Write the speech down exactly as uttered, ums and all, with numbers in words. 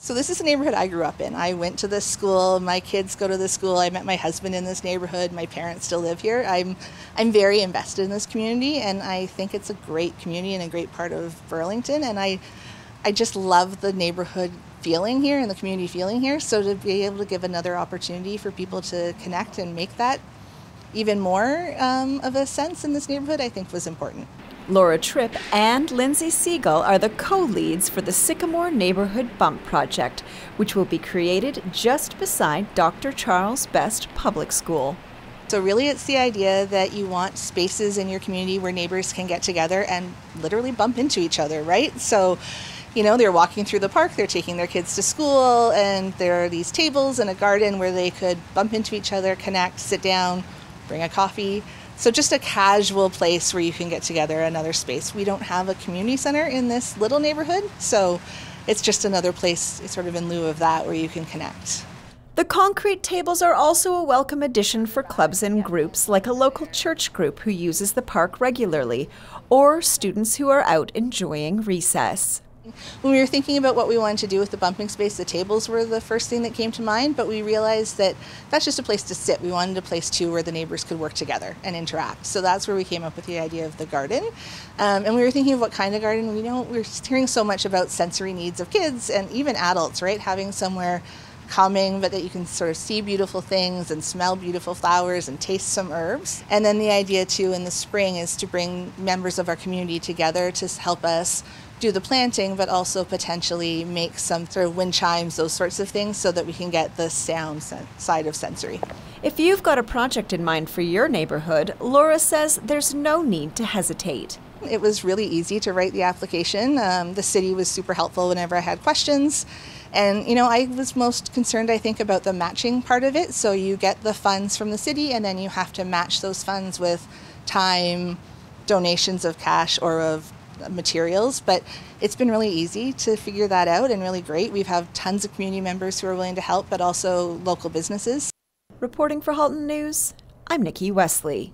So this is the neighborhood I grew up in. I went to this school, my kids go to this school, I met my husband in this neighborhood, my parents still live here. I'm, I'm very invested in this community, and I think it's a great community and a great part of Burlington, and I, I just love the neighborhood feeling here and the community feeling here, so to be able to give another opportunity for people to connect and make that even more um, of a sense in this neighborhood, I think was important. Laura Tripp and Lindsay Siegel are the co-leads for the Sycamore Neighborhood Bump Project, which will be created just beside Doctor Charles Best Public School. So really it's the idea that you want spaces in your community where neighbors can get together and literally bump into each other, right? So, you know, they're walking through the park, they're taking their kids to school, and there are these tables and a garden where they could bump into each other, connect, sit down, bring a coffee. So just a casual place where you can get together, another space. We don't have a community center in this little neighborhood, so it's just another place sort of in lieu of that where you can connect. The concrete tables are also a welcome addition for clubs and groups like a local church group who uses the park regularly, or students who are out enjoying recess. When we were thinking about what we wanted to do with the bumping space, the tables were the first thing that came to mind, but we realized that that's just a place to sit. We wanted a place, too, where the neighbors could work together and interact. So that's where we came up with the idea of the garden. Um, and we were thinking of what kind of garden. You know, we're hearing so much about sensory needs of kids and even adults, right? Having somewhere calming, but that you can sort of see beautiful things and smell beautiful flowers and taste some herbs. And then the idea, too, in the spring is to bring members of our community together to help us do the planting, but also potentially make some sort of wind chimes, those sorts of things, so that we can get the sound side of sensory. If you've got a project in mind for your neighborhood, Laura says there's no need to hesitate. It was really easy to write the application. Um, the city was super helpful whenever I had questions. And, you know, I was most concerned, I think, about the matching part of it. So you get the funds from the city, and then you have to match those funds with time, donations of cash or of materials, but it's been really easy to figure that out and really great. We've had tons of community members who are willing to help, but also local businesses. Reporting for Halton News, I'm Nikki Wesley.